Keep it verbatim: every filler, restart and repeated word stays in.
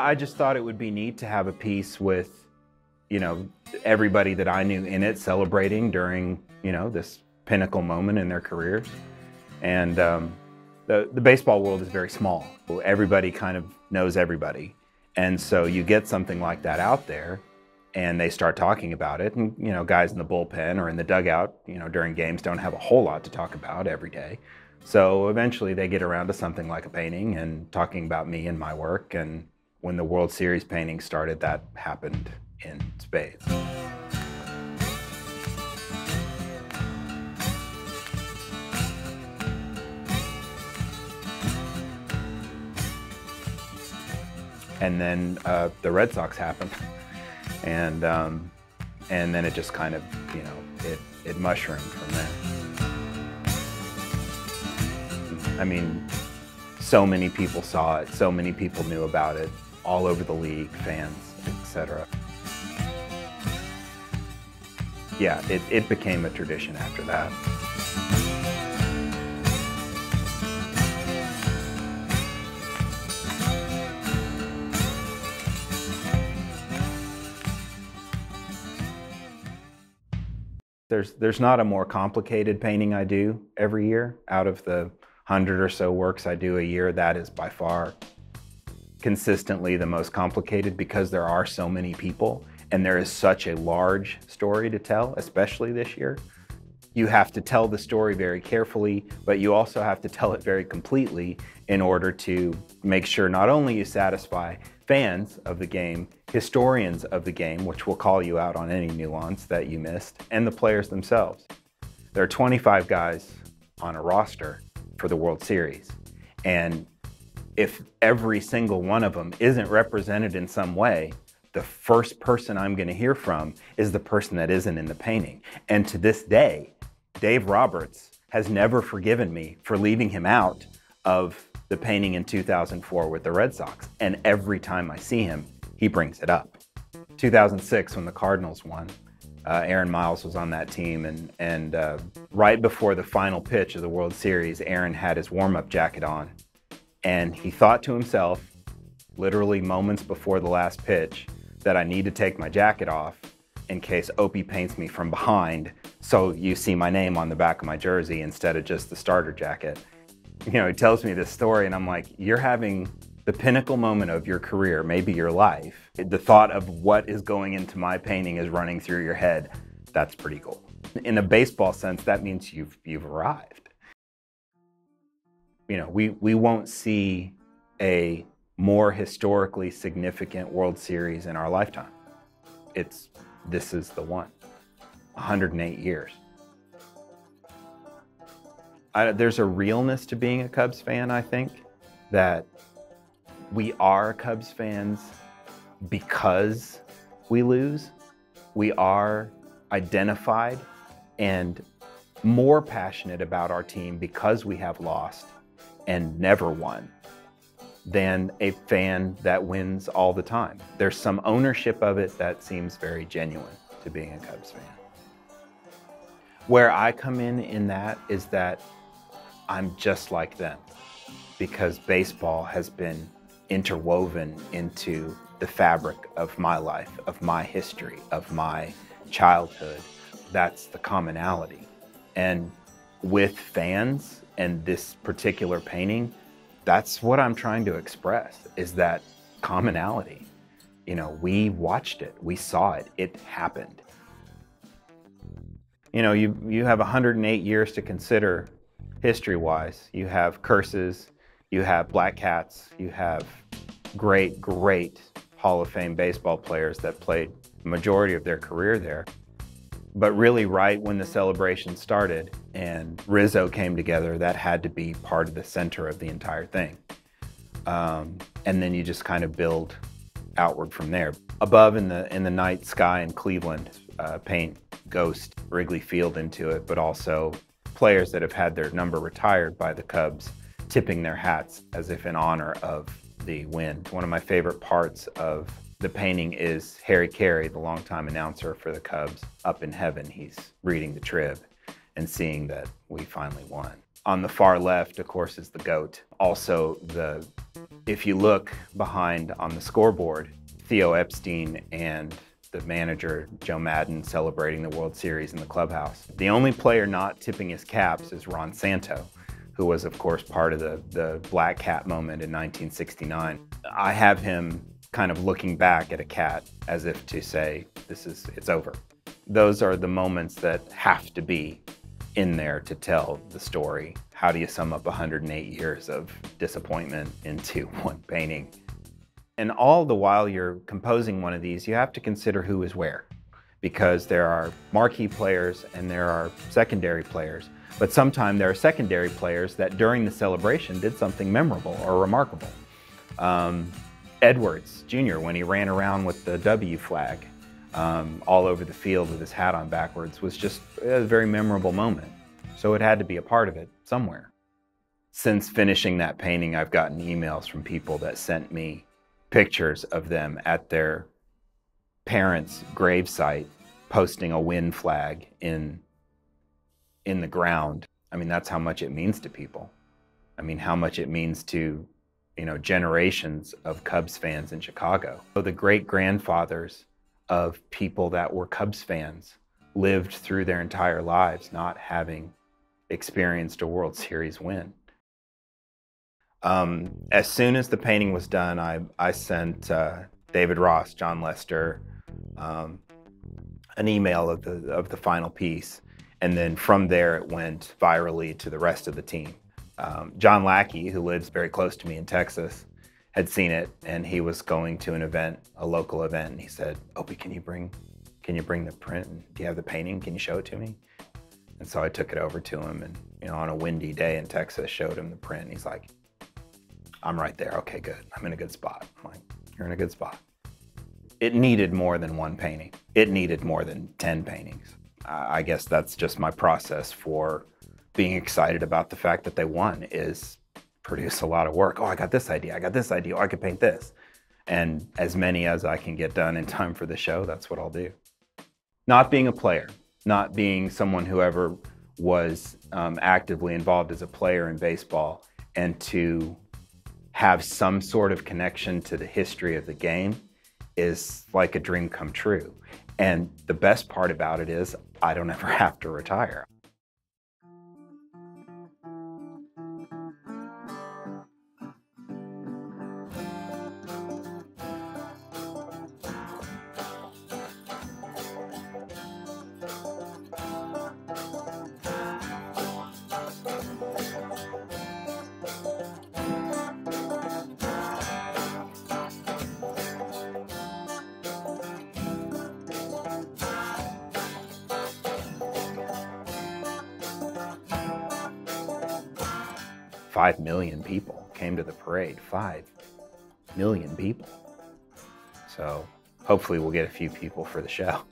I just thought it would be neat to have a piece with, you know, everybody that I knew in it celebrating during, you know, this pinnacle moment in their careers. And um, the, the baseball world is very small. Everybody kind of knows everybody. And so you get something like that out there and they start talking about it. And, you know, guys in the bullpen or in the dugout, you know, during games don't have a whole lot to talk about every day. So eventually they get around to something like a painting and talking about me and my work. And when the World Series painting started, that happened in spades. And then uh, the Red Sox happened, and um, and then it just kind of, you know, it it mushroomed from there. I mean, so many people saw it, so many people knew about it, all over the league, fans, et cetera. Yeah, it, it became a tradition after that. There's, there's not a more complicated painting I do every year. Out of the hundred or so works I do a year, that is by far consistently the most complicated, because there are so many people and there is such a large story to tell, especially this year. You have to tell the story very carefully, but you also have to tell it very completely in order to make sure not only you satisfy fans of the game, historians of the game, which will call you out on any nuance that you missed, and the players themselves. There are twenty-five guys on a roster for the World Series, and if every single one of them isn't represented in some way, the first person I'm going to hear from is the person that isn't in the painting. And to this day, Dave Roberts has never forgiven me for leaving him out of the painting in two thousand four with the Red Sox. And every time I see him, he brings it up. two thousand six, when the Cardinals won, uh, Aaron Miles was on that team, and, and uh, right before the final pitch of the World Series, Aaron had his warm-up jacket on, and he thought to himself, literally moments before the last pitch, that I need to take my jacket off in case Opie paints me from behind, so you see my name on the back of my jersey instead of just the starter jacket. You know, he tells me this story and I'm like, you're having the pinnacle moment of your career, maybe your life. The thought of what is going into my painting is running through your head. That's pretty cool. In a baseball sense, that means you've, you've arrived. You know, we, we won't see a more historically significant World Series in our lifetime. It's, this is the one, one hundred eight years. I, there's a realness to being a Cubs fan, I think, that we are Cubs fans because we lose. We are identified and more passionate about our team because we have lost and never won than a fan that wins all the time. There's some ownership of it that seems very genuine to being a Cubs fan. Where I come in in that is that I'm just like them, because baseball has been interwoven into the fabric of my life, of my history, of my childhood. That's the commonality. And with fans and this particular painting, that's what I'm trying to express, is that commonality. You know, we watched it, we saw it, it happened. You know, you, you have one hundred eight years to consider history-wise. You have curses, you have black cats, you have great, great Hall of Fame baseball players that played the majority of their career there. But really, right when the celebration started and Rizzo came together, that had to be part of the center of the entire thing. Um, and then you just kind of build outward from there. Above in the, in the night sky in Cleveland, uh, paint Ghost Wrigley Field into it, but also players that have had their number retired by the Cubs tipping their hats as if in honor of the win. One of my favorite parts of the painting is Harry Carey, the longtime announcer for the Cubs, up in heaven. He's reading the trib and seeing that we finally won. On the far left, of course, is the GOAT, also the If you look behind on the scoreboard, Theo Epstein and the manager, Joe Maddon, celebrating the World Series in the clubhouse. The only player not tipping his caps is Ron Santo, who was, of course, part of the, the black cat moment in nineteen sixty-nine. I have him kind of looking back at a cat as if to say, this is, it's over. Those are the moments that have to be in there to tell the story. How do you sum up one hundred eight years of disappointment into one painting? And all the while you're composing one of these, you have to consider who is where, because there are marquee players and there are secondary players. But sometimes there are secondary players that during the celebration did something memorable or remarkable. Um, Edwards, Junior, when he ran around with the W flag um, all over the field with his hat on backwards, was just a very memorable moment. So it had to be a part of it somewhere. Since finishing that painting, I've gotten emails from people that sent me pictures of them at their parents' gravesite posting a win flag in, in the ground. I mean, that's how much it means to people. I mean, how much it means to, you know, generations of Cubs fans in Chicago. So the great-grandfathers of people that were Cubs fans lived through their entire lives not having experienced a World Series win. Um, as soon as the painting was done, I, I sent uh, David Ross, John Lester, um, an email of the, of the final piece. And then from there, it went virally to the rest of the team. Um, John Lackey, who lives very close to me in Texas, had seen it, and he was going to an event, a local event. And he said, Opie, can you bring, can you bring the print? Do you have the painting? Can you show it to me? And so I took it over to him, and you know, on a windy day in Texas, showed him the print. And he's like, I'm right there, okay, good. I'm in a good spot. I'm like, you're in a good spot. It needed more than one painting. It needed more than ten paintings. I guess that's just my process for being excited about the fact that they won, is produce a lot of work. Oh, I got this idea, I got this idea, oh, I could paint this. And as many as I can get done in time for the show, that's what I'll do. Not being a player, not being someone who ever was um, actively involved as a player in baseball, and to have some sort of connection to the history of the game is like a dream come true. And the best part about it is I don't ever have to retire. Five million people came to the parade, five million people. So hopefully we'll get a few people for the show.